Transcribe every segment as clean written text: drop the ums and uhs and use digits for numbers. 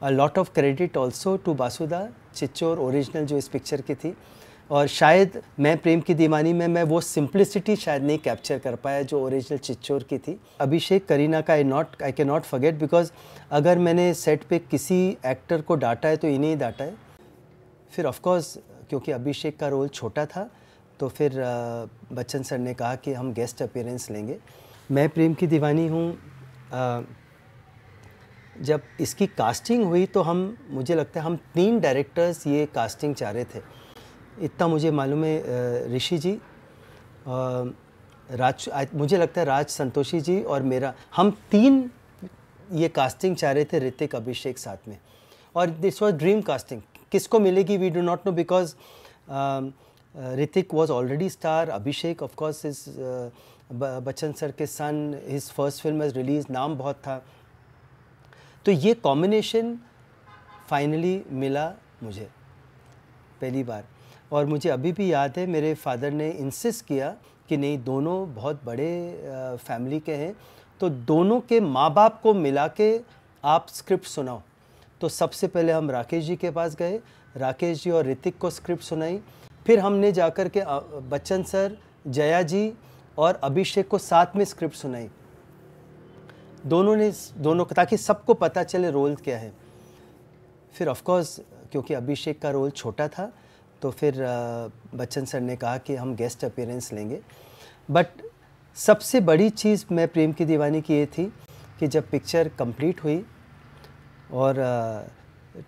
a lot of credit also to Basuda, Chitchor original जो इस picture की थी, और शायद मैं प्रेम की दीवानी में मैं वो सिंप्लिसिटी शायद नहीं कैप्चर कर पाया जो ओरिजिनल चिच्चोर की थी। अभिषेक करीना का I can not forget, because अगर मैंने सेट पे किसी एक्टर को डांटा है तो इन्हें ही डांटा है। फिर ऑफ कोर्स क्योंकि अभिषेक का रोल छोटा था तो फिर बच्चन सर ने कहा कि हम गेस्ट अपीयरेंस लेंगे। मैं प्रेम की दीवानी हूँ, जब इसकी कास्टिंग हुई तो हम, मुझे लगता है हम 3 डायरेक्टर्स ये कास्टिंग चाह रहे थे, इतना मुझे मालूम है। ऋषि जी, राज, मुझे लगता है राज संतोषी जी और मेरा, हम 3 ये कास्टिंग चाह रहे थे, ऋतिक अभिषेक साथ में। और दिस वॉज ड्रीम कास्टिंग, किसको मिलेगी we do not know, because Hrithik was already star, Abhishek of course is Bachchan sir के son, his first film is release, नाम बहुत था। तो ये कॉम्बिनेशन फाइनली मिला मुझे पहली बार। और मुझे अभी भी याद है मेरे फादर ने इंसिस्ट किया कि नहीं दोनों बहुत बड़े फैमिली के हैं तो दोनों के माँ बाप को मिला के आप स्क्रिप्ट सुनाओ। तो सबसे पहले हम राकेश जी के पास गए, राकेश जी और ऋतिक को स्क्रिप्ट सुनाई। फिर हमने जाकर के बच्चन सर, जया जी और अभिषेक को साथ में स्क्रिप्ट सुनाई दोनों को, ताकि सबको पता चले रोल क्या है। फिर ऑफ कोर्स क्योंकि अभिषेक का रोल छोटा था तो फिर बच्चन सर ने कहा कि हम गेस्ट अपीयरेंस लेंगे। बट सबसे बड़ी चीज़ मैं प्रेम की दीवानी की ये थी कि जब पिक्चर कंप्लीट हुई और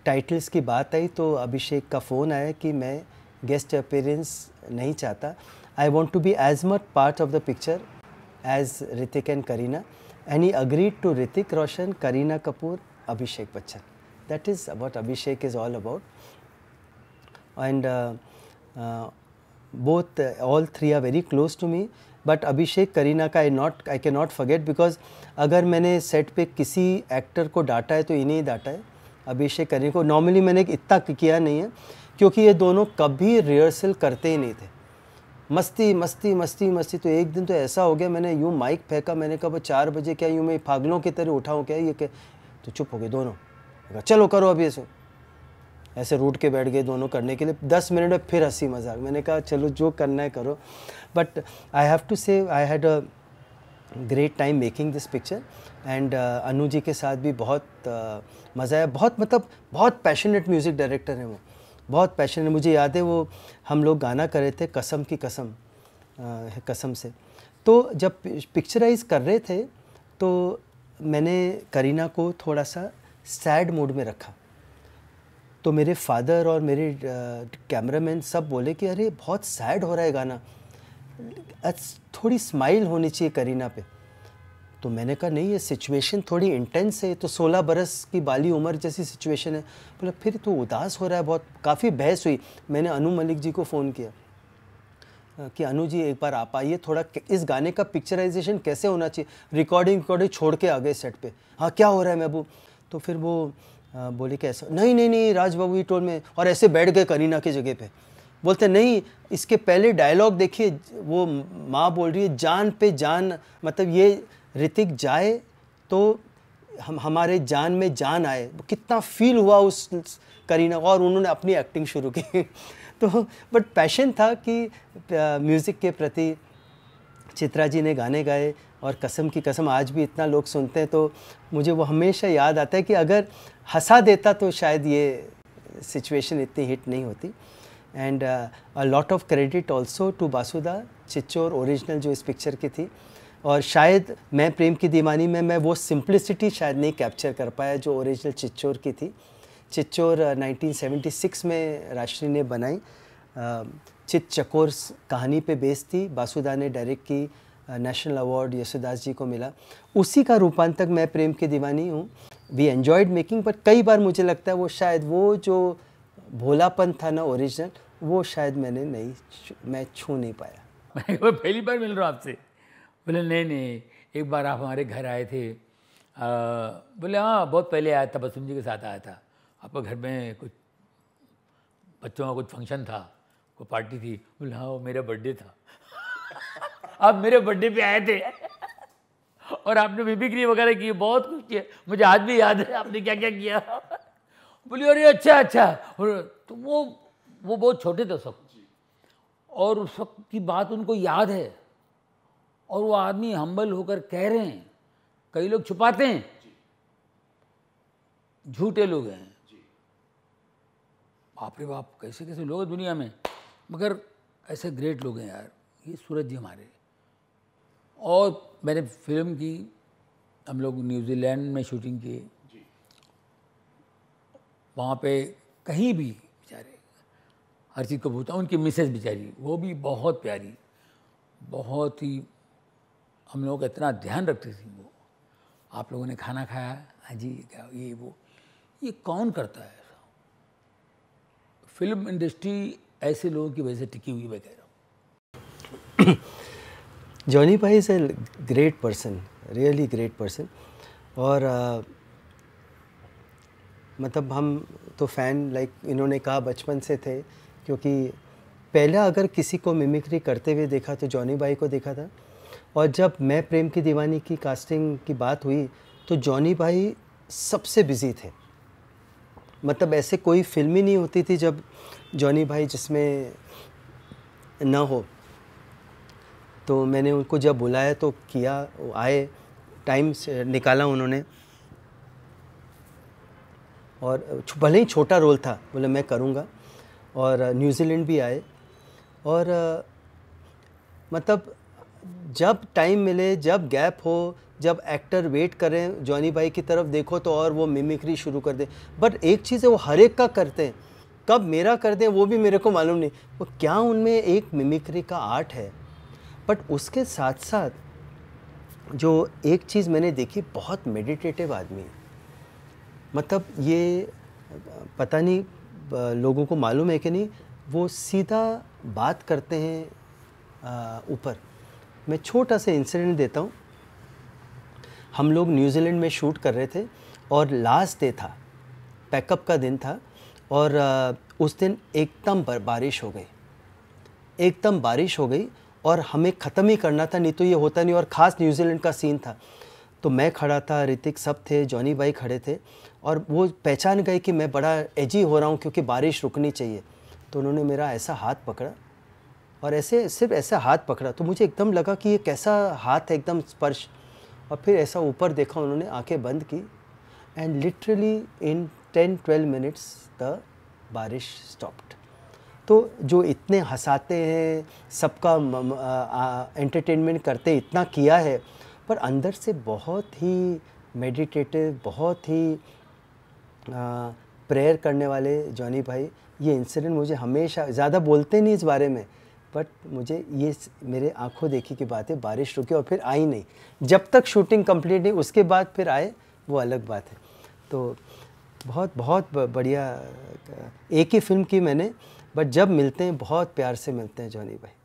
टाइटल्स की बात आई तो अभिषेक का फ़ोन आया कि मैं गेस्ट अपीयरेंस नहीं चाहता, I want to be as much part of the picture as Hrithik and Kareena, and he agreed to Hrithik Roshan, Kareena Kapoor, Abhishek Bachchan. That is what Abhishek is all about, and both all 3 are very close to me, but Abhishek Kareena का I cannot forget, because अगर मैंने set पे किसी actor को डांटा है तो इन्हें ही डांटा है, अभिषेक करीना को। नॉर्मली मैंने इतना किया नहीं है क्योंकि ये दोनों कभी रिहर्सल करते ही नहीं थे, मस्ती मस्ती मस्ती मस्ती। तो एक दिन तो ऐसा हो गया, मैंने यूँ माइक फेंका, मैंने कहा 4 बजे क्या यूँ मैं पागलों की तरह उठाऊँ क्या, ये क्या? तो चुप हो गए दोनों, चलो करो अभी, ऐसे ऐसे रूट के बैठ गए दोनों करने के लिए। 10 मिनट में फिर हंसी मजाक, मैंने कहा चलो जो करना है करो। But I have to say I had a great time making this picture, and Anu ji के साथ भी बहुत मज़ा आया। बहुत मतलब बहुत पैशनेट म्यूज़िक डायरेक्टर हैं वो, बहुत पैशनेट। मुझे याद है वो हम लोग गाना कर रहे थे कसम की कसम, कसम से। तो जब पिक्चराइज़ कर रहे थे तो मैंने करीना को थोड़ा सा सैड मूड में रखा, तो मेरे फादर और मेरे कैमरामैन सब बोले कि अरे बहुत सैड हो रहा है गाना, थोड़ी स्माइल होनी चाहिए करीना पे। तो मैंने कहा नहीं, ये सिचुएशन थोड़ी इंटेंस है, तो 16 बरस की बाली उम्र जैसी सिचुएशन है। बोला फिर तो उदास हो रहा है बहुत। काफ़ी बहस हुई। मैंने अनु मलिक जी को फ़ोन किया कि अनु जी एक बार आप आइए, थोड़ा इस गाने का पिक्चराइजेशन कैसे होना चाहिए। रिकॉर्डिंग छोड़ के आ गए सेट पर, हाँ क्या हो रहा है महबूब। तो फिर वो बोले कैसा, नहीं नहीं नहीं राज बाबू ही टोल में, और ऐसे बैठ गए करीना की जगह पे। बोलते नहीं, इसके पहले डायलॉग देखिए, वो माँ बोल रही है जान पे जान, मतलब ये ऋतिक जाए तो हम हमारे जान में जान आए। कितना फील हुआ उस करीना, और उन्होंने अपनी एक्टिंग शुरू की। तो बट पैशन था कि म्यूज़िक के प्रति। चित्रा जी ने गाने गाए और कसम की कसम आज भी इतना लोग सुनते हैं, तो मुझे वो हमेशा याद आता है कि अगर हंसा देता तो शायद ये सिचुएशन इतनी हिट नहीं होती। And a lot of credit also to Basuda, चिच्चोर original जो इस पिक्चर की थी। और शायद मैं प्रेम की दीवानी में मैं वो सिंप्लिसिटी शायद नहीं कैप्चर कर पाया जो ओरिजिनल चिच्चोर की थी। चिच्चोर 1976 में राष्ट्री ने बनाई, चितचकोर कहानी पे बेस्ड थी, बासुदा ने डायरेक्ट की, नेशनल अवार्ड येसुदास जी को मिला। उसी का रूपांतक मैं प्रेम की दीवानी हूँ। वी एन्जॉयड मेकिंग, बट कई बार मुझे लगता है वो शायद वो जो भोलापन था ना ओरिजिनल, वो शायद मैंने मैं छू नहीं पाया। मैं पहली बार मिल रहा हूँ आपसे। बोले नहीं नहीं, एक बार आप हमारे घर आए थे, बोले हाँ बहुत पहले आया था, बसुम जी के साथ आया था। आपके घर में कुछ बच्चों का कुछ फंक्शन था, कोई पार्टी थी। बोले हाँ वो मेरा बर्थडे था, आप मेरे बर्थडे पे आए थे और आपने बेबी क्री वगैरह की, बहुत कुछ किया। मुझे आज भी याद है आपने क्या क्या किया। बोली अरे अच्छा, तो वो बहुत छोटे थे सब, और उस वक्त की बात उनको याद है। और वो आदमी हम्बल होकर कह रहे हैं, कई लोग छुपाते हैं, झूठे लोग हैं। बाप रे बाप, कैसे कैसे लोग हैं दुनिया में, मगर ऐसे ग्रेट लोग हैं यार। ये सूरज जी हमारे। और मैंने फिल्म की, हम लोग न्यूजीलैंड में शूटिंग की, वहाँ पे कहीं भी बेचारे हर चीज़ को भूता। उनकी मिसेस बेचारी, वो भी बहुत प्यारी, बहुत ही हम लोग इतना ध्यान रखते थे। वो आप लोगों ने खाना खाया, हाँ जी, क्या ये वो, ये कौन करता है? फिल्म इंडस्ट्री ऐसे लोगों की वजह से टिकी हुई, मैं कह रहा हूँ। जॉनी भाई is a great person, really great person. और मतलब हम तो फ़ैन, लाइक इन्होंने कहा बचपन से थे, क्योंकि पहला अगर किसी को मिमिक्री करते हुए देखा तो जॉनी भाई को देखा था। और जब मैं प्रेम की दीवानी की कास्टिंग की बात हुई तो जॉनी भाई सबसे बिजी थे। मतलब ऐसे कोई फिल्म ही नहीं होती थी जब जॉनी भाई जिसमें ना हो। तो मैंने उनको जब बुलाया तो किया, आए, टाइम निकाला उन्होंने, और भले ही छोटा रोल था, बोले मैं करूँगा। और न्यूजीलैंड भी आए, और मतलब जब टाइम मिले, जब गैप हो, जब एक्टर वेट करें जॉनी भाई की तरफ देखो तो और वो मिमिक्री शुरू कर दें। बट एक चीज़ है, वो हर एक का करते हैं, कब मेरा कर दें वो भी मेरे को मालूम नहीं। वो क्या उनमें एक मिमिक्री का आर्ट है। बट उसके साथ साथ जो एक चीज़ मैंने देखी, बहुत मेडिटेटिव आदमी है। मतलब ये पता नहीं लोगों को मालूम है कि नहीं, वो सीधा बात करते हैं ऊपर। मैं छोटा सा इंसिडेंट देता हूँ। हम लोग न्यूजीलैंड में शूट कर रहे थे और लास्ट डे था, पैकअप का दिन था। और उस दिन एकदम बारिश हो गई, एकदम बारिश हो गई, और हमें ख़त्म ही करना था, नहीं तो ये होता नहीं। और ख़ास न्यूजीलैंड का सीन था, तो मैं खड़ा था, ऋतिक सब थे, जॉनी भाई खड़े थे। और वो पहचान गए कि मैं बड़ा एजी हो रहा हूँ क्योंकि बारिश रुकनी चाहिए। तो उन्होंने मेरा ऐसा हाथ पकड़ा, और ऐसे सिर्फ ऐसा हाथ पकड़ा, तो मुझे एकदम लगा कि ये कैसा हाथ है, एकदम स्पर्श। और फिर ऐसा ऊपर देखा उन्होंने, आंखें बंद की, and literally in 10-12 minutes the बारिश स्टॉप्ड। तो जो इतने हंसाते हैं, सबका एंटरटेनमेंट करते, इतना किया है, पर अंदर से बहुत ही मेडिटेटिव, बहुत ही प्रेयर करने वाले जॉनी भाई। ये इंसिडेंट मुझे हमेशा, ज़्यादा बोलते नहीं इस बारे में, बट मुझे ये मेरे आंखों देखी की बात है। बारिश रुकी और फिर आई नहीं, जब तक शूटिंग कंप्लीट नहीं, उसके बाद फिर आए, वो अलग बात है। तो बहुत बहुत बढ़िया, एक ही फिल्म की मैंने, बट जब मिलते हैं बहुत प्यार से मिलते हैं जॉनी भाई।